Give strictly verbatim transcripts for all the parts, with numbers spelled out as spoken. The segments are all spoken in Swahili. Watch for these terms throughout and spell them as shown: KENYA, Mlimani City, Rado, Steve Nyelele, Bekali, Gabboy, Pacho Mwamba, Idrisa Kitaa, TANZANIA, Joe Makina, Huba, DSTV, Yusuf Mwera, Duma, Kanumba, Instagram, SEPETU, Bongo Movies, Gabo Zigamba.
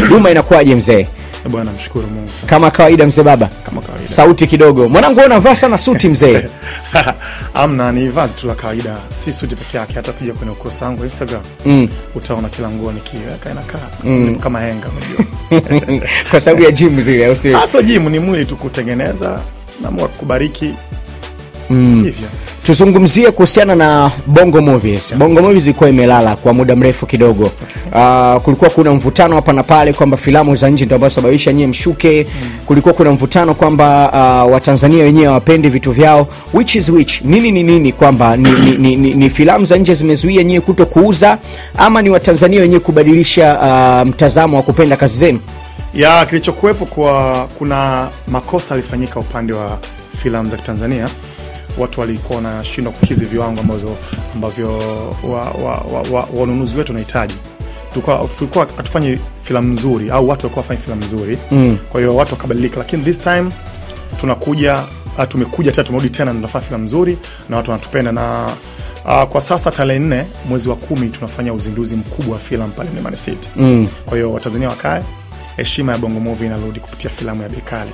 Duma inakuwaje mzee? Bwana mshukuru Mungu sana. Kama kawaida mzee baba. Kama kawaida. Sauti kidogo. Mwanangu unavaa sana suti mzee. Amna ni vazi tu la kawaida. Si suti pekee yake, hata pia kwenye ukurasa wangu Instagram. Mm. Utaona kila nguo nikiweka inakaa. Mm. Kama henga unajua. Kwa sababu ya gym zile au sio? Aso gym ni mwili tu kutengeneza na Mungu akubariki. Mm. Hivyo. Tuzungumzie kuhusiana na Bongo Movies. Bongo Movies ilikuwa imelala kwa muda mrefu kidogo. Uh, kulikuwa kuna mvutano hapa na pale kwamba filamu za nje ndio ambazo sababisha nyie mshuke. Kulikuwa kuna mvutano kwamba uh, Watanzania wenyewe hawapendi vitu vyao. Which is which? Nini ni nini kwamba ni, ni, ni, ni, ni filamu za nje zimezuia nyie kuto kuuza ama ni Watanzania wenyewe kubadilisha uh, mtazamo wa kupenda kazi zenu? Ya kilichokuepo kwa kuna makosa alifanyika upande wa filamu za Tanzania. Watu walikuwa na shindwa kukizi viwango ambazo ambavyo wanunuzi wetu wanahitaji. Tulikuwa tulikuwa atufanye filamu nzuri au watu walikuwa wafanye filamu nzuri. Mm. Kwa hiyo watu wakabadilika, lakini this time tunakuja tumekuja tena tumerudi tena tunafanya filamu nzuri na watu wanatupenda na uh, kwa sasa tarehe nne mwezi wa kumi tunafanya uzinduzi mkubwa wa filamu pale Mlimani City. Mm. Kwa hiyo Watanzania wakae heshima ya Bongo Movie inarudi kupitia filamu ya Bekali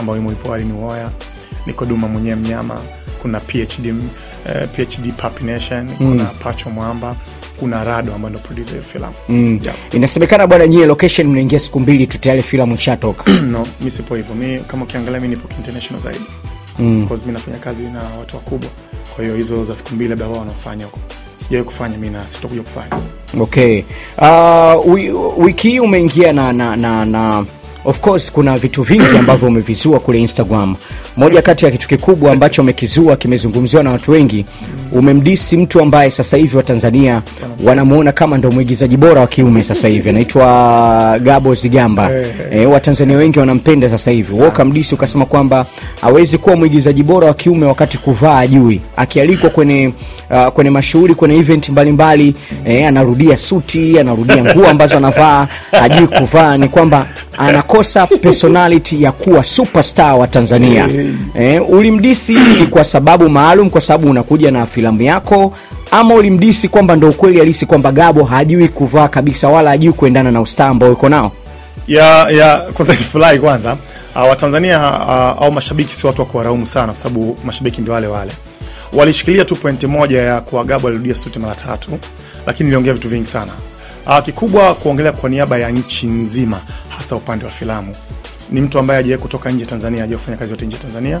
ambayo ipo hali ni Woya, niko Duma mwenyewe mnyama. Kuna PhD, uh, PhD Papination, mm. kuna Pacho Mwamba, kuna Rado ambayo ndo producer ya filamu. Mm. Yeah. Inasemekana bwana nyie location mnaingia siku mbili tu tayari filamu ishatoka. No, mimi sipo hivyo. Mimi kama ukiangalia mimi nipo international zaidi. Mm. Because mimi nafanya kazi na watu wakubwa. Kwa hiyo hizo za siku mbili labda wao wanafanya huko. Sijawahi kufanya mimi na sitakuja kufanya. Okay. Uh, wiki hii umeingia na na na, na of course kuna vitu vingi ambavyo umevizua kule Instagram. Moja kati ya kitu kikubwa ambacho umekizua kimezungumziwa na watu wengi, umemdisi mtu ambaye sasa hivi wa Tanzania wanamuona kama ndio mwigizaji bora wa kiume sasa hivi, anaitwa Gabo Zigamba. E, wa Tanzania wengi wanampenda sasa hivi. Woka mdisi ukasema kwamba hawezi kuwa mwigizaji bora wa kiume wakati kuvaa ajui. Akialikwa kwenye uh, kwenye mashughuli, kwenye event mbalimbali, e, anarudia suti, anarudia nguo ambazo anavaa, ajui kuvaa. Ni kwamba anakuwa kosa personality ya kuwa superstar wa Tanzania. Eh, ulimdisi kwa sababu maalum, kwa sababu unakuja na filamu yako, ama ulimdisi kwamba ndio ukweli halisi kwamba Gabo hajui kuvaa kabisa wala hajui kuendana na ustar ambao uko nao? Ya ya kwanza nifurahi kwanza. Uh, wa Tanzania uh, au mashabiki si watu wa kuwaraumu sana kwa sababu mashabiki ndio wale wale. Walishikilia tu pointi moja ya kwa Gabo alirudia suti mara tatu, lakini niliongea vitu vingi sana. Ah, kikubwa kuongelea kwa niaba ya nchi nzima hasa upande wa filamu. Ni mtu ambaye hajawahi kutoka nje Tanzania, hajawahi kufanya kazi yote nje Tanzania.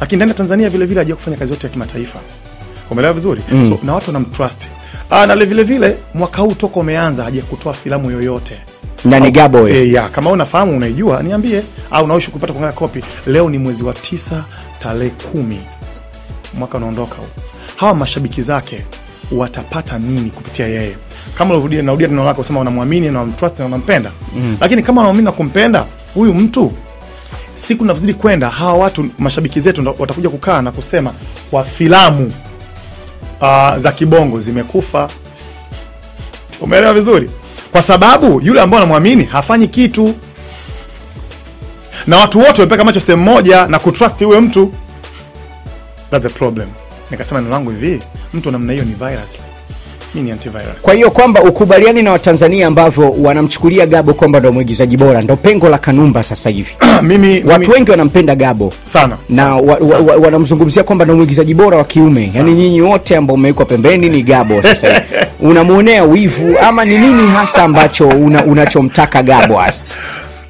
Lakini ndani ya Tanzania vile vile hajawahi kufanya kazi yote ya kimataifa. Umeelewa vizuri? Mm. So na watu wanamtrust. Ah, na vile vile mwaka huu toka umeanza hajawahi kutoa filamu yoyote. Na ni Gabboy. Eh, ya, kama unafahamu unaijua niambie au unaweza kupata kuangalia copy. Leo ni mwezi wa tisa tarehe kumi. Mwaka unaondoka huu. Hawa mashabiki zake watapata nini kupitia yeye? Kama unarudia na urudia neno lako usema unamwamini na unamtrust na unampenda. Mm. Lakini kama unaamini na kumpenda huyu mtu, siku tunazidi kwenda hawa watu mashabiki zetu watakuja kukaa na kusema kwa filamu uh, za kibongo zimekufa. Umeelewa vizuri? Kwa sababu yule ambaye anamwamini hafanyi kitu. Na watu wote wapeka macho sehemu moja na kutrust huyo mtu. That's the problem. Nikasema neno langu hivi, mtu namna hiyo ni virus. Mimi ni antivirus. Kwa hiyo kwamba ukubaliani na Watanzania ambavyo wanamchukulia Gabo kwamba ndio mwigizaji bora, ndio pengo la Kanumba sasa hivi. Mimi watu wengi wanampenda Gabo sana na wanamzungumzia kwamba ndio mwigizaji bora wa kiume. Yaani nyinyi wote ambao mmewekwa pembeni ni Gabo sasa hivi. Unamuonea wivu ama ni nini hasa ambacho una, unachomtaka Gabo hasa?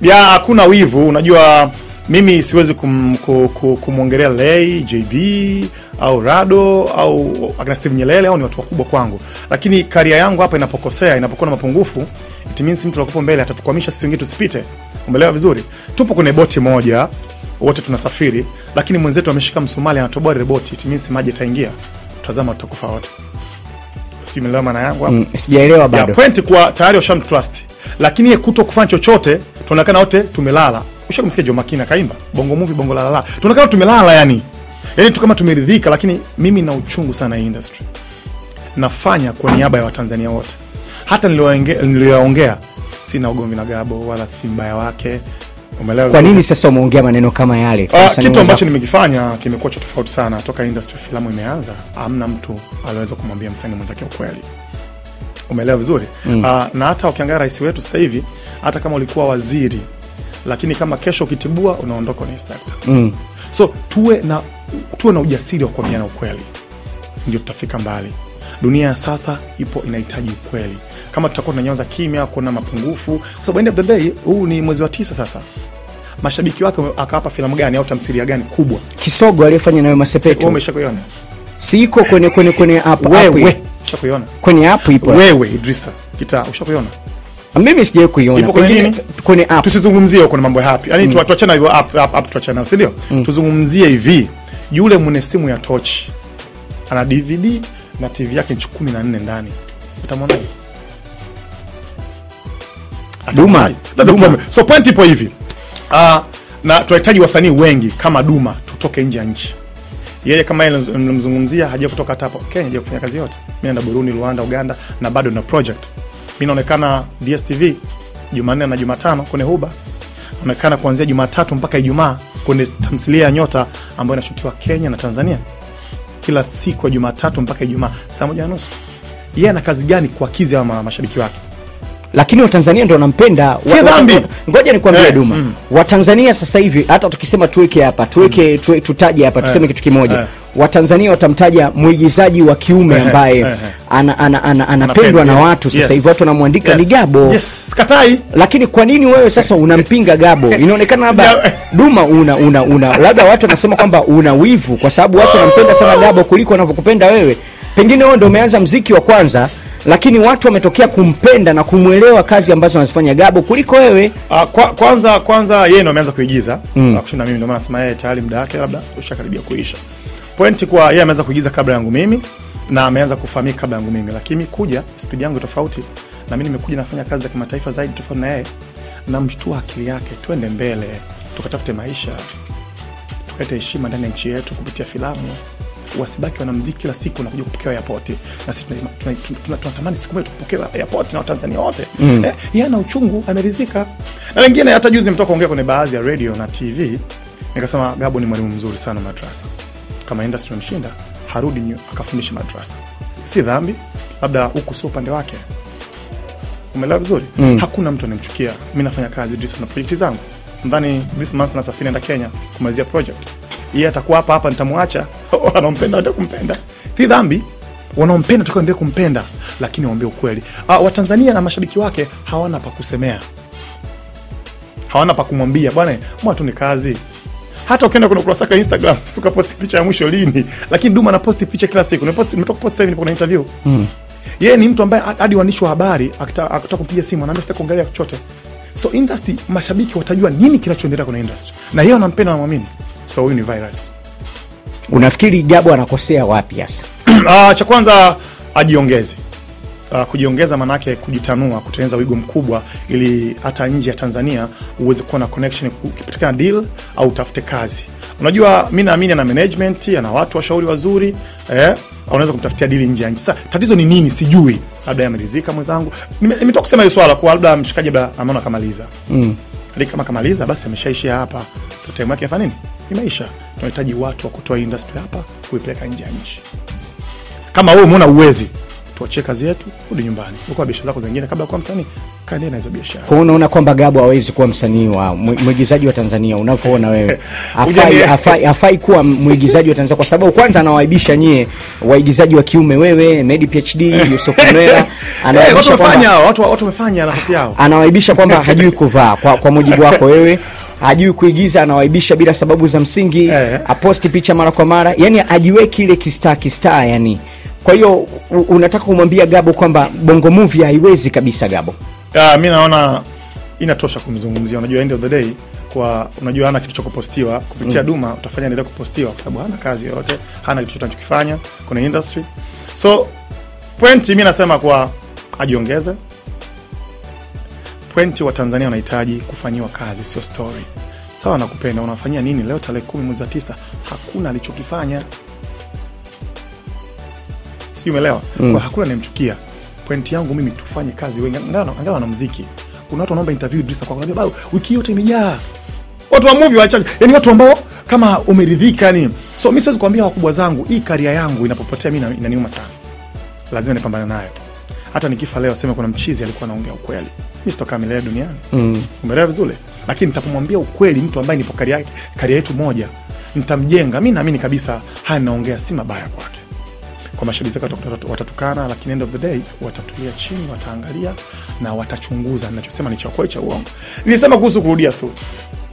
Ya hakuna wivu, unajua mimi siwezi kum, kum, kum, kumongelea Lei, J B, au Rado, au akina Steve Nyelele, au ni watu wakubwa kwangu. Lakini karia yangu hapa inapokosea, inapokuwa na mapungufu, it means mtu wakupo mbele, atatukwamisha sisi wengine tusipite. Umeelewa vizuri? Tupo kwenye boti moja, wote tunasafiri, lakini mwenzetu ameshika msumali, anatoboa ile boti, it means maji itaingia. Tutazama tutakufa wote. Simuelewa maana yangu hapa. Mm, sijaelewa bado. Ya point kwa tayari ushamtrust. Lakini yeye kutokufanya chochote, tunaonekana wote tumelala. Ushakumsikia Joe Makina kaimba Bongo Movie Bongo la la. Tunakaa tumelala yani. Yaani tu kama tumeridhika, lakini mimi na uchungu sana hii industry. Nafanya kwa niaba ya Watanzania wote. Hata nilioongea sina ugomvi na Gabo wala simbaya wake. Umeelewa? Kwa nini sasa umeongea maneno kama yale? Kwa uh, kitu ambacho nimekifanya kimekuwa cha tofauti sana toka industry filamu imeanza. Hamna mtu aliweza kumwambia msanii mwenzake ukweli. Umeelewa vizuri? Mm. Uh, na hata ukiangalia rais wetu sasa hivi, hata kama ulikuwa waziri, lakini kama kesho ukitibua unaondoka kwenye sector. Mm. So tuwe na tuwe na ujasiri wa kuambiana ukweli. Ndio tutafika mbali. Dunia sasa ipo inahitaji ukweli. Kama tutakuwa tunanyamaza kimya, kuna mapungufu, kwa sababu end of the day huu ni mwezi wa tisa sasa. Mashabiki wake akawapa filamu gani au tamthilia gani kubwa? Kisogo aliyefanya nayo Masepetu. Wewe umeshakuiona? Siko kwenye kwenye kwenye hapa hapo. Wewe ushakuiona? Kwenye hapo ipo. Wewe Idrisa Kitaa ushakuiona? Mimi sijawahi kuiona. Kwenye kwenye app. Tusizungumzie huko na mambo ya happy. Yaani mm. tuachane hivyo app app, app tuachane, si ndio? Mm. Tuzungumzie hivi. Yule mwenye simu ya touch ana D V D na T V yake kumi na nne ndani. Utamwona hivi. Duma. Duma. So point ipo hivi. Uh, na tunahitaji wasanii wengi kama Duma tutoke nje ya nchi. Yeye kama yeye mzungumzia hajaje kutoka hapo Kenya, hajaje kufanya kazi yote. Mimi naenda Burundi, Rwanda, Uganda na bado na project. Mimi naonekana D S T V Jumanne na Jumatano kwenye Huba. Naonekana kuanzia Jumatatu mpaka Ijumaa kwenye tamthilia ya Nyota ambayo inashutiwa Kenya na Tanzania. Kila siku ya Jumatatu mpaka Ijumaa saa moja na nusu. Yeye ana kazi gani kuakizi hawa mashabiki wake? Lakini wa Tanzania ndio wanampenda. Si dhambi. Ngoja nikwambie hey, Duma. Mm. Wa Tanzania sasa hivi hata tukisema tuweke hapa, tuweke mm. tutaje hapa, tuseme hey, kitu kimoja. Hey. Wa Tanzania watamtaja muigizaji wa kiume ambaye hey, hey, ana, ana, ana, anapendwa yes, na watu sasa yes, hivi watu wanamuandika yes, ni Gabo. Yes, sikatai. Lakini kwa nini wewe sasa unampinga Gabo? Inaonekana labda Duma una una una labda watu wanasema kwamba una wivu kwa sababu watu wanampenda sana Gabo kuliko wanavyokupenda wewe. Pengine wewe ndio umeanza muziki wa kwanza. Lakini watu wametokea kumpenda na kumuelewa kazi ambazo anazifanya Gabo kuliko wewe. Uh, kwa, kwanza kwanza yeye ndio ameanza kuigiza mm. kushinda mimi, ndio maana nasema yeye tayari muda wake labda ushakaribia kuisha. Pointi kwa yeye ameanza kuigiza kabla yangu mimi na ameanza kufahamika kabla yangu mimi, lakini kuja speed yangu tofauti na mimi nimekuja nafanya kazi za kimataifa zaidi tofauti na yeye. Na mshtua akili yake twende mbele tukatafute maisha tukate heshima ndani ya nchi yetu kupitia filamu. Wasibaki wanamuziki kila siku na kuja kupokea airport na sisi tunatamani siku moja tupokea airport na Tanzania wote. Mm. Eh, yeye ana uchungu ameridhika. Na wengine hata juzi mtoka ongea kwenye baadhi ya radio na T V nikasema Gabo ni mwalimu mzuri sana madrasa. Kama industry mshinda harudi nyu akafundisha madrasa. Si dhambi, labda huko sio upande wake. Umeelewa vizuri? Mm. Hakuna mtu anamchukia. Mimi nafanya kazi Idris na project zangu. Ndani this month na safari naenda Kenya kumalizia project. Yeye atakuwa hapa hapa nitamwacha. Wanaompenda ndio kumpenda. Si dhambi. Wanaompenda ndio ndio kumpenda, lakini waombe ukweli. Ah, wa Tanzania na mashabiki wake hawana pa kusemea. Hawana pa kumwambia bwana, mwa tu ni kazi. Hata ukienda kuna kurasa kwa Instagram, suka post picha ya mwisho lini, lakini Duma na post picha kila siku. Nimepost nimetoka post hivi nipo kuna interview. Mm. Yeye ni mtu ambaye hadi waandishi wa habari akitaka kupiga simu anaambia sitaki kuangalia chochote. So industry mashabiki watajua nini kinachoendelea kwenye industry. Na yeye anampenda na muamini. So huyu ni virus. Unafikiri Gabo anakosea wapi hasa? Ah, cha kwanza ajiongeze. Uh, kujiongeza maana yake kujitanua, kutengeneza wigo mkubwa ili hata nje ya Tanzania uweze kuwa na connection kupitia deal au utafute kazi. Unajua mimi naamini na management na watu washauri wazuri, eh, unaweza kumtafutia deal nje ya nchi. Sasa tatizo ni nini sijui. Labda yameridhika mwenzangu. Nimetoka kusema hiyo swala kwa labda mshikaji labda anaona kamaliza. Mm. Hadi kama kamaliza basi ameshaishia hapa. Time yake afanya nini? Ni maisha. Tunahitaji watu wa kutoa industry hapa kuipeleka nje ya nchi. Kama wewe umeona uwezi, tuache kazi yetu, rudi nyumbani. Uko na biashara zako zingine kabla kwa msanii, kaendelea na hizo biashara. Kwa hiyo unaona kwamba Gabo hawezi kuwa msanii wa mwigizaji wa Tanzania unapoona wewe. Afai afai afai kuwa mwigizaji wa Tanzania kwa sababu kwanza anawaibisha nyie waigizaji wa kiume wewe, Medi PhD, Yusuf Mwera, anawaibisha watu wamefanya, watu watu wamefanya nafasi yao. Anawaibisha kwamba hajui kuvaa kwa kwa mujibu wako wewe. Hajui kuigiza, anawaibisha bila sababu za msingi, eh, aposti picha mara kwa mara. Yaani ajiweke ile kistar kistar yani. Kwa hiyo unataka kumwambia Gabo kwamba Bongo Movie haiwezi kabisa Gabo. Ah, mimi naona inatosha kumzungumzia. Unajua end of the day kwa unajua ana kitu cha kupostiwa kupitia mm. Duma utafanya endelea kupostiwa kwa sababu hana kazi yoyote, hana kitu anachokifanya kuna industry. So point mimi nasema kwa ajiongeze. Point wa Tanzania wanahitaji kufanyiwa kazi sio story. Sawa nakupenda unafanyia nini leo tarehe kumi mwezi wa tisa hakuna alichokifanya. Si umeelewa? Mm. Kwa hakuna nimchukia. Point yangu mimi tufanye kazi wengi. Ngana angalau na muziki. Kuna watu wanaomba interview Idrisa kwa kunaambia bado wiki yote imejaa. Watu wa movie wachache. Yaani watu ambao kama umeridhika ni. So mimi siwezi kuambia wakubwa zangu hii career yangu inapopotea mimi inaniuma sana. Lazima nipambane nayo. hata nikifa leo sema kuna mchizi alikuwa anaongea ukweli. Mimi sitoka milele duniani. Mm. Umeelewa vizuri? Lakini nitapomwambia ukweli mtu ambaye nipo kari yake, kari yetu moja, nitamjenga. Mimi naamini kabisa haya naongea si mabaya kwake. Kwa mashabiki zake watatukana, lakini end of the day watatulia chini, wataangalia na watachunguza ninachosema ni cha kweli cha uongo. Nilisema kuhusu kurudia suti.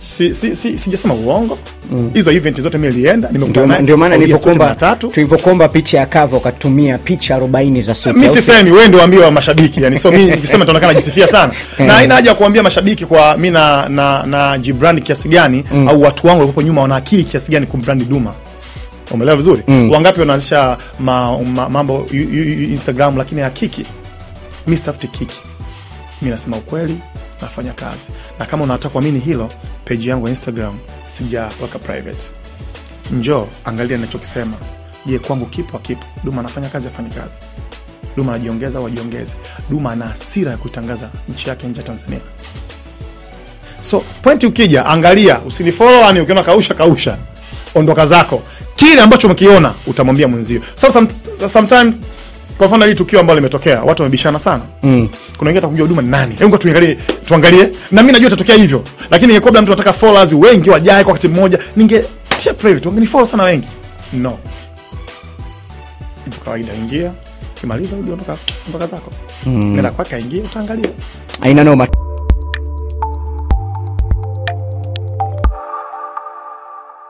Si si si sijasema uongo. Mm. Hizo event zote mimi nilienda, nimekutana. Ndio maana nilipokuomba tatu, tulipokuomba picha ya cover ukatumia picha arobaini za suti. Mimi sisemi wewe ndio waambie wa mashabiki, yani so mimi nikisema tunaonekana najisifia sana. Na haina haja kuambia mashabiki kwa mimi na na, na jibrand kiasi gani mm. au watu wangu walikuwa nyuma wana akili kiasi gani kumbrand Duma. Umeelewa vizuri? Mm. Wangapi wanaanzisha ma, ma, mambo yu, yu, yu, Instagram lakini hakiki. Mimi stafuti kiki. Mimi nasema ukweli. Nafanya kazi. Na kama unataka kuamini hilo, page yangu ya Instagram sijaweka private. Njoo angalia ninachokisema. Je, kwangu kipo kipo? Duma anafanya kazi afanye kazi. Duma anajiongeza au ajiongeze. Duma ana hasira ya kutangaza nchi yake nje ya Tanzania. So, point ukija, angalia, usinifollow ani ukiona kausha kausha. Ondoka zako. Kile ambacho mkiona utamwambia mwenzio. So, some, sometimes kwa mfano hili tukio ambalo limetokea, watu wamebishana sana. Mm. Kuna wengine atakujua Duma nani. Hebu tuangalie, tuangalie. Na mimi najua itatokea hivyo. Lakini ingekuwa mtu anataka followers wengi wajae kwa wakati mmoja, ningetia private. Wangeni follow sana wengi. No. Ndio kawaida ingia, kimaliza udi ondoka mpaka zako. Mm. Nenda kwake ingia utaangalia. Haina noma.